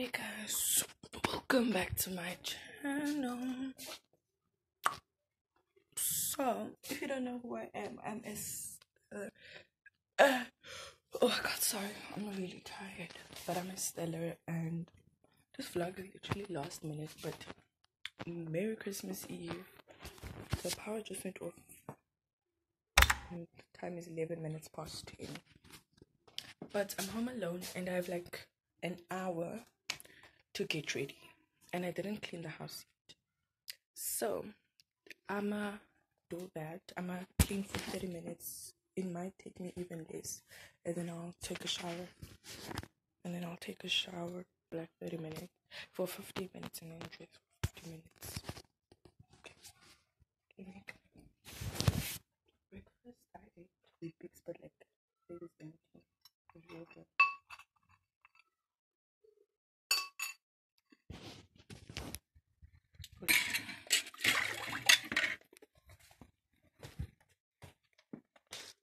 Hey guys, welcome back to my channel. So, if you don't know who I am, I'm Estella. Oh my god, sorry, I'm really tired. But I'm Estella, and this vlog is literally last minute. But Merry Christmas Eve. The power just went off. And the time is 11 minutes past 10. But I'm home alone, and I have like an hour to get ready, and I didn't clean the house yet, so I'ma do that. I'ma clean for 30 minutes. It might take me even less, and then I'll take a shower, for like 30 minutes, for 15 minutes, and then dress for 50 minutes. Okay. Breakfast I ate the pigs, but like it is empty.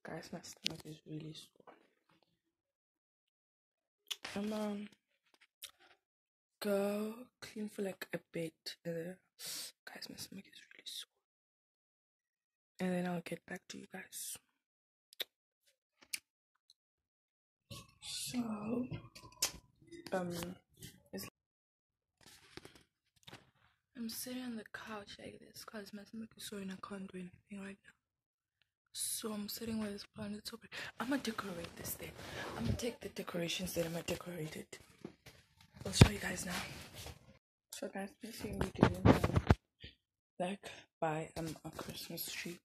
Guys, my stomach is really sore. I'm go clean for like a bit. Guys, my stomach is really sore. And then I'll get back to you guys. So I'm sitting on the couch like this because my stomach is sore and I can't do anything right now. So I'm sitting with this plant. It's open. I'm gonna decorate this thing. I'm gonna take the decorations that I'm gonna decorate it. I'll show you guys now. So guys, please see me doing like buy a Christmas tree.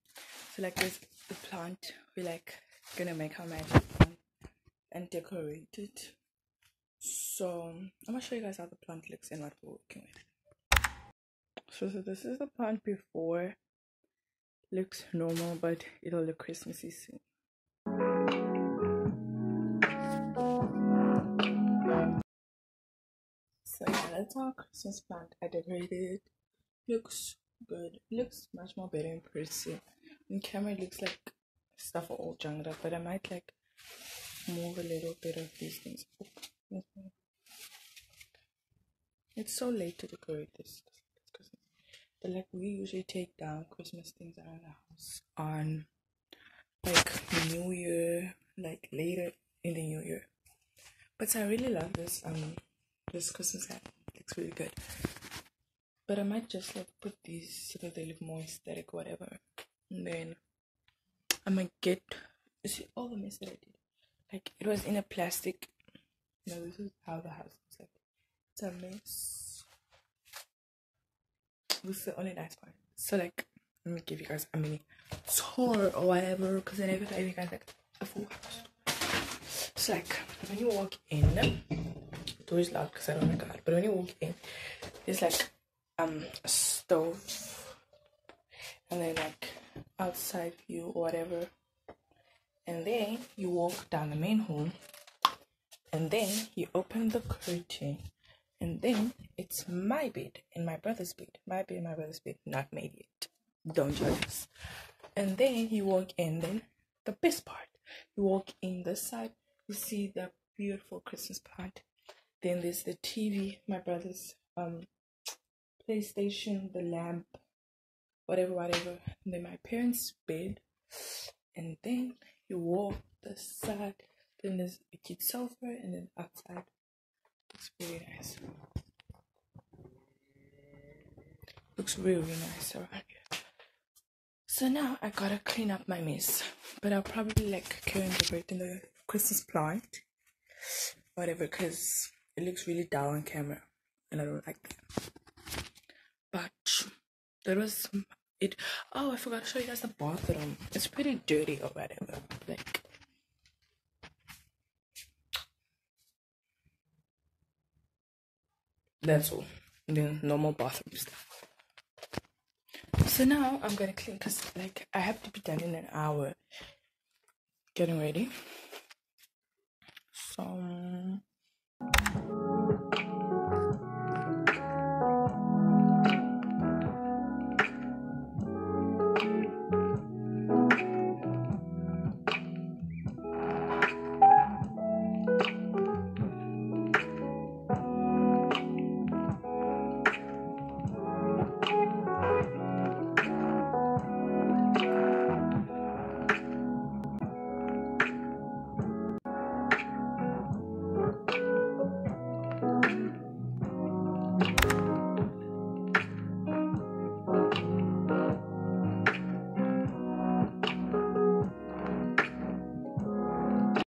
So like this, the plant we like gonna make our magic and decorate it. So I'm gonna show you guys how the plant looks and what we're working with. So this is the plant before. Looks normal, but it'll look Christmassy soon. So yeah, that's our Christmas plant. I decorated it. Looks good. Looks much more better in person. In camera it looks like stuff are all jumbled up, but I might like move a little bit of these things. It's so late to decorate this. But like we usually take down Christmas things around the house on like New Year, like later in the New Year. But I really love this this Christmas hat. It looks really good. But I might just like put these so that they look more aesthetic, whatever. And then I might get, you see all the mess that I did. Like it was in a plastic. No, this is how the house looks like. It's a mess. This is the only nice part. So like let me give you guys a mini tour or whatever, because I never tell you guys like a full house. So like when you walk in, the door is loud because I don't like that, but when you walk in, there's like a stove, and then like outside view or whatever, and then you walk down the main hall, and then you open the curtain. And then it's my bed and my brother's bed. My bed and my brother's bed. Not made yet. Don't judge us. And then you walk in. Then the best part. You walk in this side. You see the beautiful Christmas plant. Then there's the TV. My brother's PlayStation. The lamp. Whatever, whatever. And then my parents' bed. And then you walk this side. Then there's a kid's sofa. And then outside. Looks really nice. Looks really nice around here. So now I gotta clean up my mess. But I'll probably like carry and decorate in the Christmas plant. Whatever, because it looks really dull on camera. And I don't like that. But there was it. Oh, I forgot to show you guys the bathroom. It's pretty dirty or whatever. Like that's all. The normal bathroom stuff. So now I'm gonna clean because like I have to be done in an hour. Getting ready. So